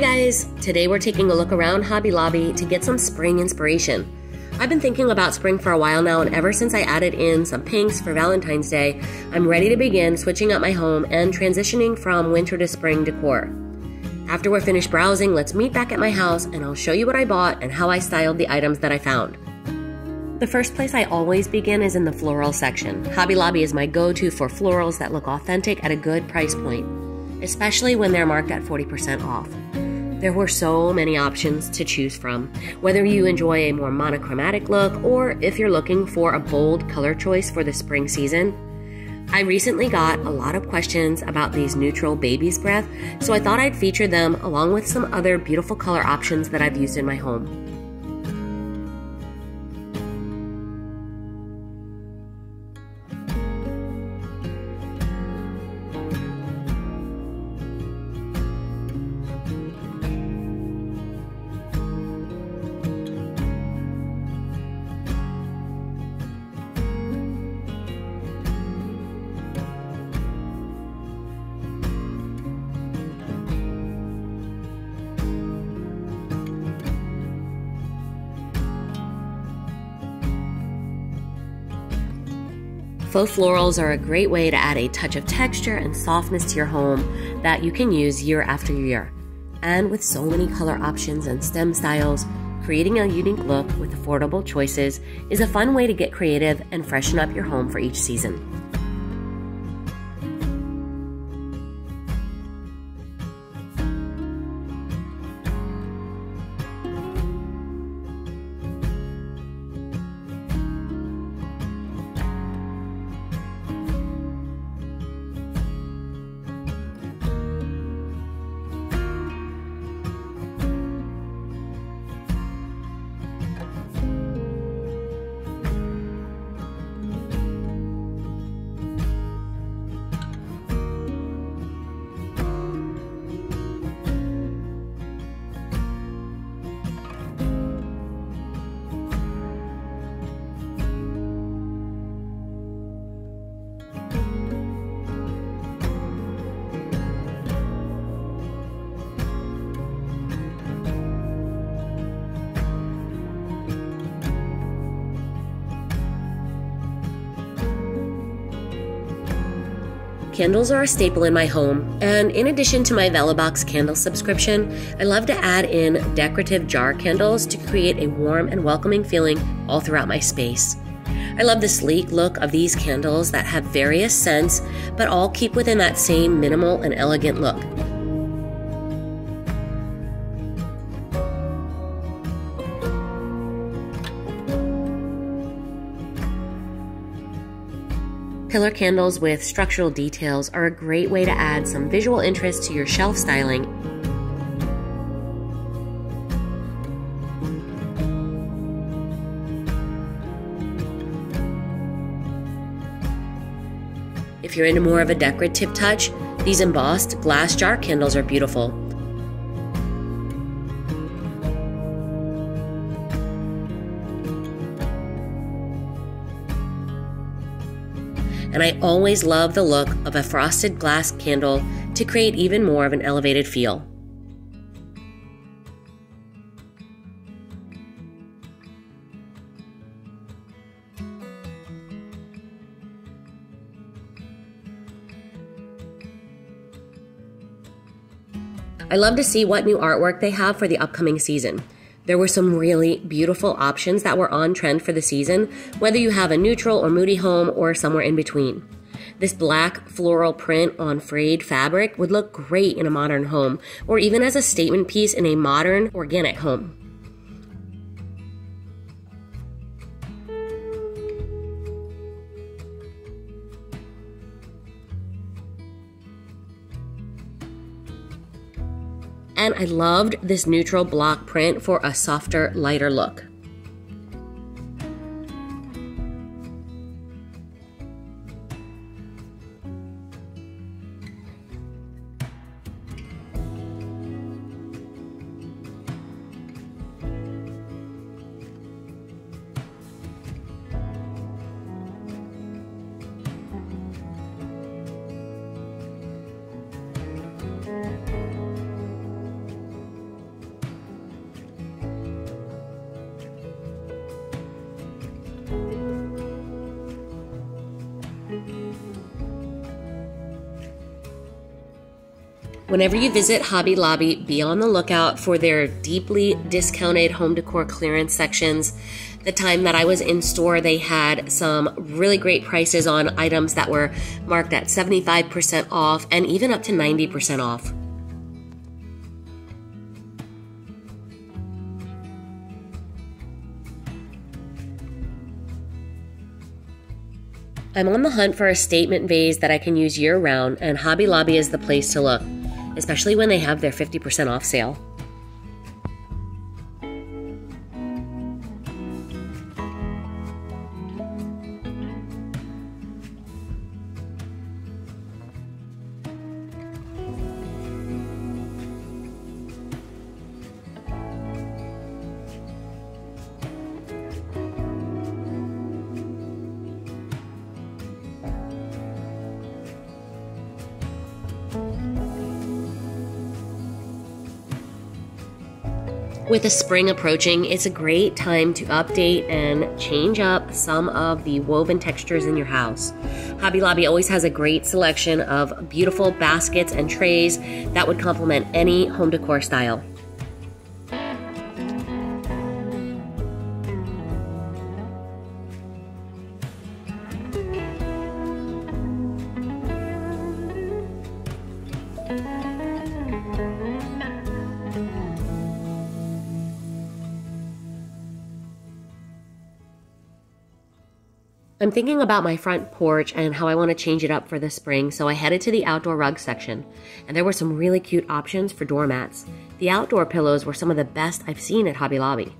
Hi guys! Today we're taking a look around Hobby Lobby to get some spring inspiration. I've been thinking about spring for a while now, and ever since I added in some pinks for Valentine's Day, I'm ready to begin switching up my home and transitioning from winter to spring decor. After we're finished browsing, let's meet back at my house and I'll show you what I bought and how I styled the items that I found. The first place I always begin is in the floral section. Hobby Lobby is my go-to for florals that look authentic at a good price point, especially when they're marked at 40% off. There were so many options to choose from, whether you enjoy a more monochromatic look or if you're looking for a bold color choice for the spring season. I recently got a lot of questions about these neutral baby's breath, so I thought I'd feature them along with some other beautiful color options that I've used in my home. Faux florals are a great way to add a touch of texture and softness to your home that you can use year after year. And with so many color options and stem styles, creating a unique look with affordable choices is a fun way to get creative and freshen up your home for each season. Candles are a staple in my home, and in addition to my Velabox candle subscription, I love to add in decorative jar candles to create a warm and welcoming feeling all throughout my space. I love the sleek look of these candles that have various scents, but all keep within that same minimal and elegant look. Pillar candles with structural details are a great way to add some visual interest to your shelf styling. If you're into more of a decorative touch, these embossed glass jar candles are beautiful. And I always love the look of a frosted glass candle to create even more of an elevated feel. I love to see what new artwork they have for the upcoming season. There were some really beautiful options that were on trend for the season, whether you have a neutral or moody home or somewhere in between. This black floral print on frayed fabric would look great in a modern home, or even as a statement piece in a modern organic home. And I loved this neutral block print for a softer, lighter look. Whenever you visit Hobby Lobby, be on the lookout for their deeply discounted home decor clearance sections. The time that I was in store, they had some really great prices on items that were marked at 75% off and even up to 90% off. I'm on the hunt for a statement vase that I can use year-round, and Hobby Lobby is the place to look, especially when they have their 50% off sale. With the spring approaching, it's a great time to update and change up some of the woven textures in your house. Hobby Lobby always has a great selection of beautiful baskets and trays that would complement any home decor style. I'm thinking about my front porch and how I want to change it up for the spring, so I headed to the outdoor rug section, and there were some really cute options for doormats. The outdoor pillows were some of the best I've seen at Hobby Lobby.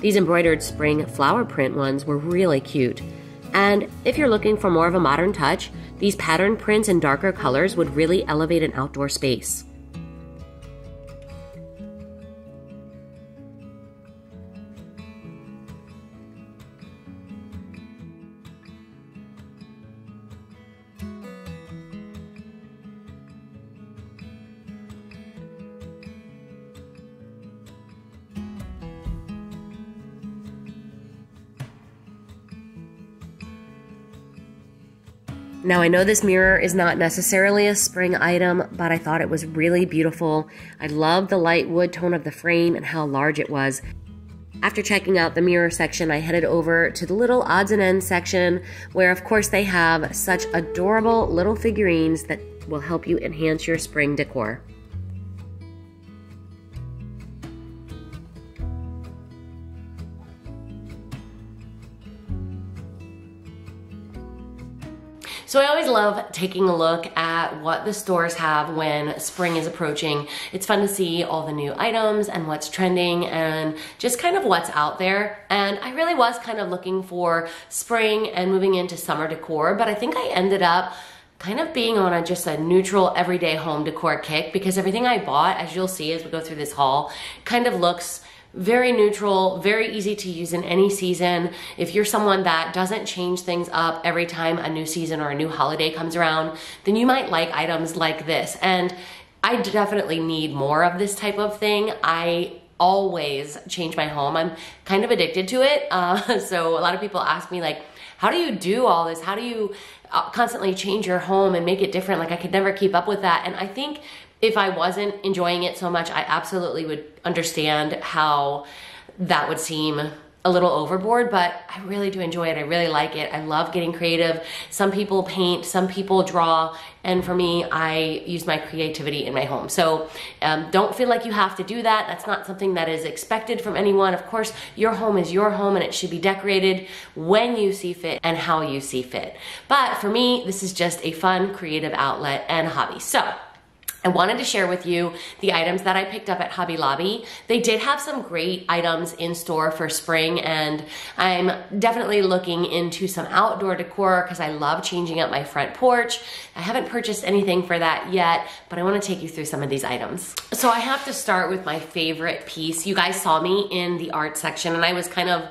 These embroidered spring flower print ones were really cute, and if you're looking for more of a modern touch, these pattern prints and darker colors would really elevate an outdoor space. Now I know this mirror is not necessarily a spring item, but I thought it was really beautiful. I love the light wood tone of the frame and how large it was. After checking out the mirror section, I headed over to the little odds and ends section, where of course they have such adorable little figurines that will help you enhance your spring decor. So I always love taking a look at what the stores have when spring is approaching. It's fun to see all the new items and what's trending and just kind of what's out there. And I really was kind of looking for spring and moving into summer decor, but I think I ended up kind of being on just a neutral everyday home decor kick, because everything I bought, as you'll see as we go through this haul, kind of looks very neutral, very easy to use in any season. If you're someone that doesn't change things up every time a new season or a new holiday comes around, then you might like items like this. And I definitely need more of this type of thing. I always change my home. I'm kind of addicted to it. So a lot of people ask me, like, how do you do all this? How do you constantly change your home and make it different? Like, I could never keep up with that. And I think if I wasn't enjoying it so much, I absolutely would understand how that would seem a little overboard, but I really do enjoy it. I really like it. I love getting creative. Some people paint, some people draw, and for me, I use my creativity in my home. So don't feel like you have to do that. That's not something that is expected from anyone. Of course, your home is your home and it should be decorated when you see fit and how you see fit. But for me, this is just a fun, creative outlet and hobby. So I wanted to share with you the items that I picked up at Hobby Lobby. They did have some great items in store for spring, and I'm definitely looking into some outdoor decor because I love changing up my front porch. I haven't purchased anything for that yet, but I want to take you through some of these items. So I have to start with my favorite piece. You guys saw me in the art section, and I was kind of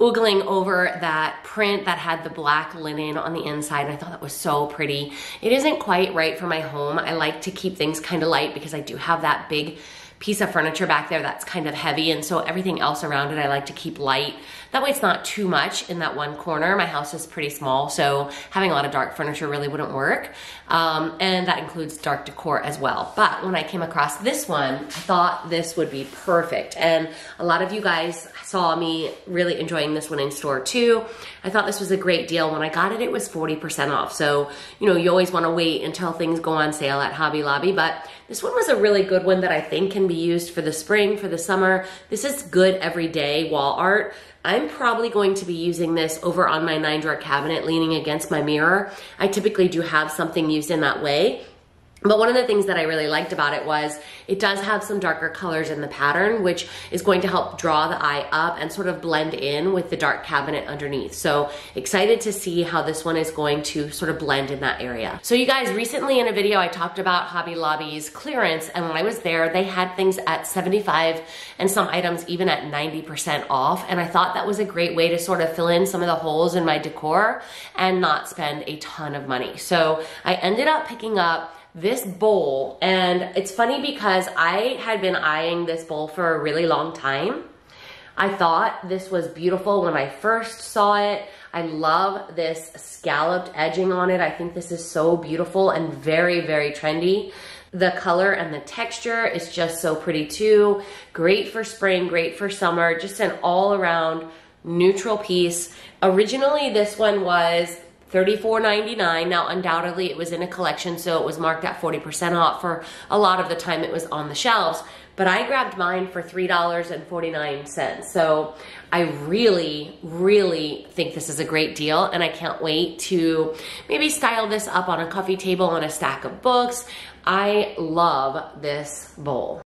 ogling over that print that had the black linen on the inside, and I thought that was so pretty. It isn't quite right for my home. I like to keep things kind of light because I do have that big piece of furniture back there that's kind of heavy, and so everything else around it I like to keep light. That way it's not too much in that one corner. My house is pretty small, so having a lot of dark furniture really wouldn't work. And that includes dark decor as well. But when I came across this one, I thought this would be perfect. And a lot of you guys saw me really enjoying this one in store too. I thought this was a great deal. When I got it, it was 40% off. So, you know, you always want to wait until things go on sale at Hobby Lobby, but this one was a really good one that I think can be used for the spring, for the summer. This is good everyday wall art. I'm probably going to be using this over on my 9-drawer cabinet leaning against my mirror. I typically do have something used in that way. But one of the things that I really liked about it was it does have some darker colors in the pattern, which is going to help draw the eye up and sort of blend in with the dark cabinet underneath. So excited to see how this one is going to sort of blend in that area. So you guys, recently in a video I talked about Hobby Lobby's clearance, and when I was there, they had things at 75 and some items even at 90% off. And I thought that was a great way to sort of fill in some of the holes in my decor and not spend a ton of money. So I ended up picking up this bowl, and it's funny because I had been eyeing this bowl for a really long time. I thought this was beautiful when I first saw it. I love this scalloped edging on it. I think this is so beautiful and very, very trendy. The color and the texture is just so pretty too. Great for spring, great for summer, just an all-around neutral piece. Originally, this one was $34.99. Now, undoubtedly, it was in a collection, so it was marked at 40% off for a lot of the time it was on the shelves. But I grabbed mine for $3.49. So I really, really think this is a great deal, and I can't wait to maybe style this up on a coffee table on a stack of books. I love this bowl.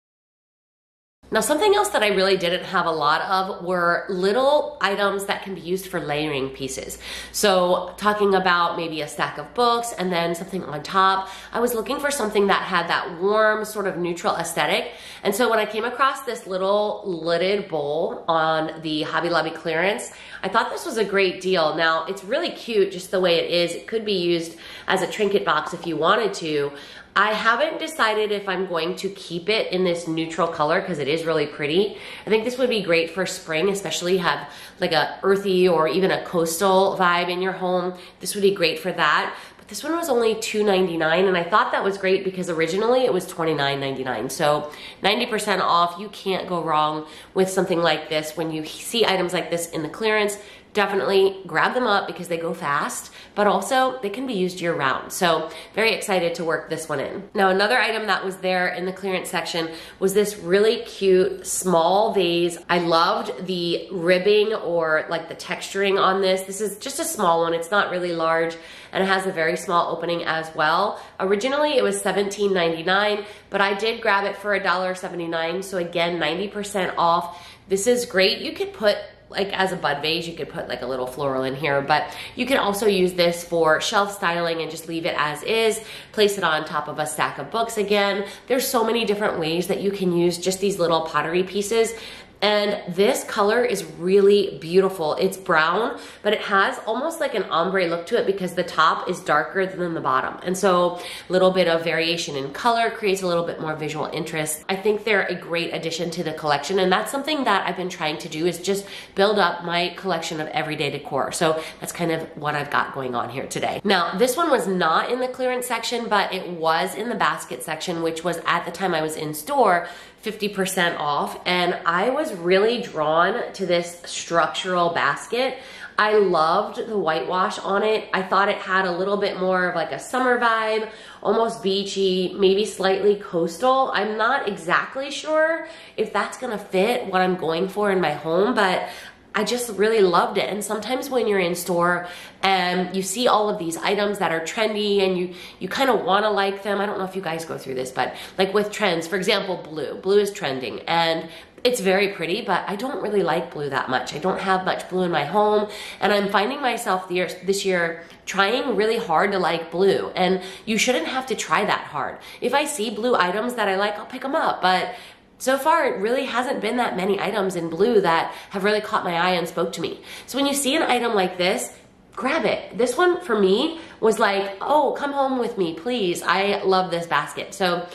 Now, something else that I really didn't have a lot of were little items that can be used for layering pieces. So talking about maybe a stack of books and then something on top, I was looking for something that had that warm sort of neutral aesthetic. And so when I came across this little lidded bowl on the Hobby Lobby clearance, I thought this was a great deal. Now, it's really cute just the way it is. It could be used as a trinket box if you wanted to. I haven't decided if I'm going to keep it in this neutral color because it is really pretty. I think this would be great for spring, especially have like a earthy or even a coastal vibe in your home. This would be great for that. This one was only $2.99, and I thought that was great because originally it was $29.99. So 90% off, you can't go wrong with something like this. When you see items like this in the clearance, definitely grab them up because they go fast, but also they can be used year round. So very excited to work this one in. Now, another item that was there in the clearance section was this really cute small vase. I loved the ribbing or like the texturing on this. This is just a small one. It's not really large, and it has a very small opening as well. Originally it was $17.99, but I did grab it for $1.79, so again, 90% off. This is great. You could put like as a bud vase, you could put like a little floral in here, but you can also use this for shelf styling and just leave it as is, place it on top of a stack of books again. There's so many different ways that you can use just these little pottery pieces. And this color is really beautiful. It's brown, but it has almost like an ombre look to it because the top is darker than the bottom. And so a little bit of variation in color creates a little bit more visual interest. I think they're a great addition to the collection. And that's something that I've been trying to do, is just build up my collection of everyday decor. So that's kind of what I've got going on here today. Now, this one was not in the clearance section, but it was in the basket section, which was at the time I was in store, 50% off, and I was really drawn to this structural basket. I loved the whitewash on it. I thought it had a little bit more of like a summer vibe, almost beachy, maybe slightly coastal. I'm not exactly sure if that's gonna fit what I'm going for in my home, but I just really loved it. And sometimes when you're in store and you see all of these items that are trendy and you kind of want to like them. I don't know if you guys go through this, but like with trends, for example, blue is trending and it's very pretty, but I don't really like blue that much. I don't have much blue in my home, and I'm finding myself this year trying really hard to like blue, and you shouldn't have to try that hard. If I see blue items that I like, I'll pick them up, but so far, it really hasn't been that many items in blue that have really caught my eye and spoke to me. So when you see an item like this, grab it. This one for me was like, oh, come home with me, please. I love this basket. So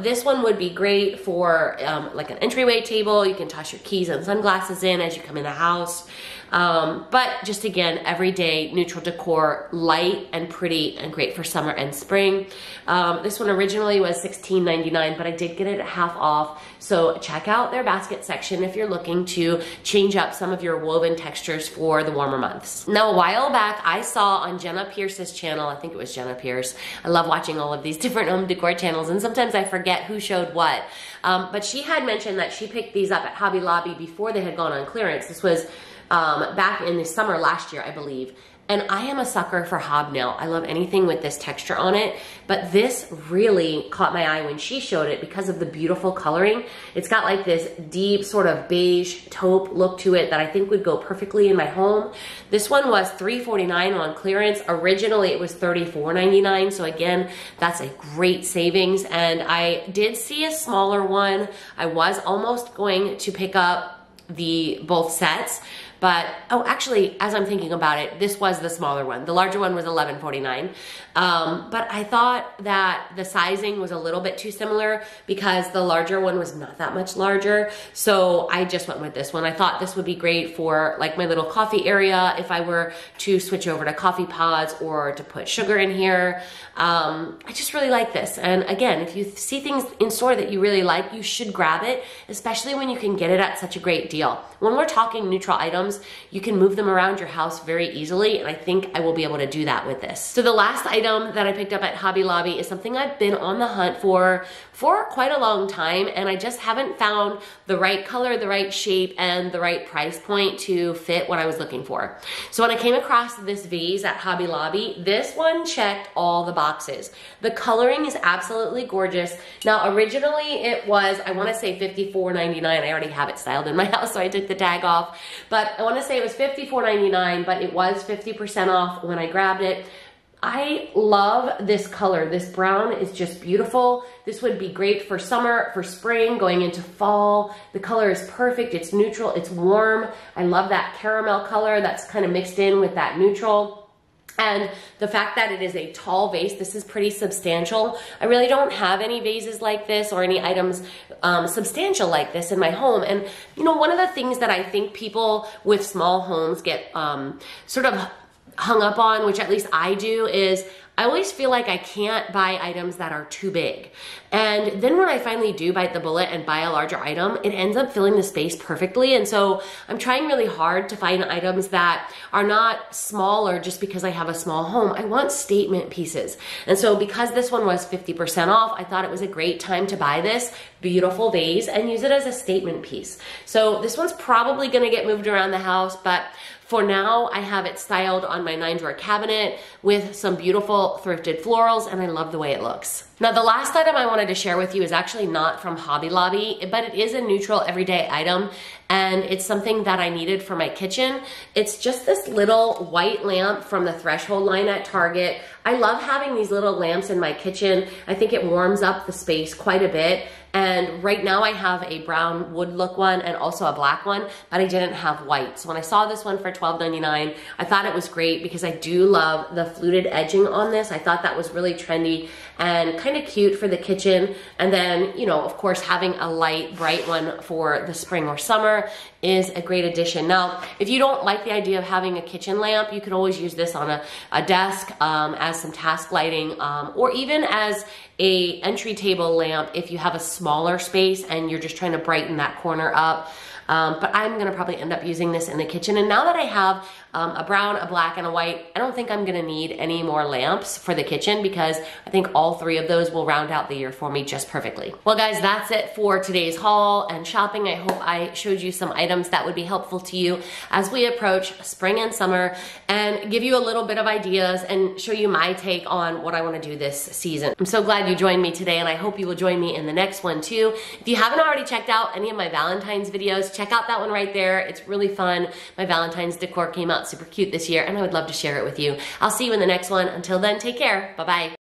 this one would be great for like an entryway table. You can toss your keys and sunglasses in as you come in the house. But just again, everyday neutral decor, light and pretty and great for summer and spring. This one originally was $16.99, but I did get it at half off. So check out their basket section if you're looking to change up some of your woven textures for the warmer months. Now, a while back, I saw on Jenna Pierce's channel, I think it was Jenna Pierce. I love watching all of these different home decor channels, and sometimes I forget who showed what. But she had mentioned that she picked these up at Hobby Lobby before they had gone on clearance. This was back in the summer last year, I believe. And I am a sucker for hobnail. I love anything with this texture on it, but this really caught my eye when she showed it because of the beautiful coloring. It's got like this deep sort of beige taupe look to it that I think would go perfectly in my home. This one was $3.49 on clearance. Originally it was $34.99, so again, that's a great savings. And I did see a smaller one. I was almost going to pick up both sets, but oh, actually, as I'm thinking about it, this was the smaller one. The larger one was $11.49, but I thought that the sizing was a little bit too similar because the larger one was not that much larger, so I just went with this one. I thought this would be great for like my little coffee area if I were to switch over to coffee pods or to put sugar in here. I just really like this, and again, if you see things in store that you really like, you should grab it, especially when you can get it at such a great deal. When we're talking neutral items, you can move them around your house very easily, and I think I will be able to do that with this. So the last item that I picked up at Hobby Lobby is something I've been on the hunt for quite a long time, and I just haven't found the right color, the right shape, and the right price point to fit what I was looking for. So when I came across this vase at Hobby Lobby, this one checked all the boxes. The coloring is absolutely gorgeous. Now, originally it was, I want to say $54.99. I already have it styled in my house, so I took the tag off, but I want to say it was $54.99, but it was 50% off when I grabbed it. I love this color. This brown is just beautiful. This would be great for summer, for spring, going into fall. The color is perfect. It's neutral. It's warm. I love that caramel color that's kind of mixed in with that neutral. And the fact that it is a tall vase, this is pretty substantial. I really don't have any vases like this or any items substantial like this in my home. And, you know, one of the things that I think people with small homes get sort of hung up on, which at least I do, is I always feel like I can't buy items that are too big. And then when I finally do bite the bullet and buy a larger item, it ends up filling the space perfectly. And so I'm trying really hard to find items that are not smaller just because I have a small home. I want statement pieces. And so because this one was 50% off, I thought it was a great time to buy this beautiful vase and use it as a statement piece. So this one's probably gonna get moved around the house, but for now, I have it styled on my 9-drawer cabinet with some beautiful thrifted florals, and I love the way it looks. Now, the last item I wanted to share with you is actually not from Hobby Lobby, but it is a neutral everyday item, and it's something that I needed for my kitchen. It's just this little white lamp from the Threshold line at Target. I love having these little lamps in my kitchen. I think it warms up the space quite a bit. And right now I have a brown wood look one and also a black one, but I didn't have white. So when I saw this one for $12.99, I thought it was great because I do love the fluted edging on this. I thought that was really trendy and kind of cute for the kitchen. And then, you know, of course, having a light, bright one for the spring or summer is a great addition. Now, if you don't like the idea of having a kitchen lamp, you can always use this on a desk as some task lighting or even as a entry table lamp if you have a smaller space and you're just trying to brighten that corner up. But I'm gonna probably end up using this in the kitchen. And now that I have a brown, a black, and a white, I don't think I'm gonna need any more lamps for the kitchen because I think all three of those will round out the year for me just perfectly. Well, guys, that's it for today's haul and shopping. I hope I showed you some items that would be helpful to you as we approach spring and summer and give you a little bit of ideas and show you my take on what I wanna do this season. I'm so glad you joined me today, and I hope you will join me in the next one too. If you haven't already checked out any of my Valentine's videos, check out that one right there. It's really fun. My Valentine's decor came out super cute this year, and I would love to share it with you. I'll see you in the next one. Until then, take care. Bye-bye.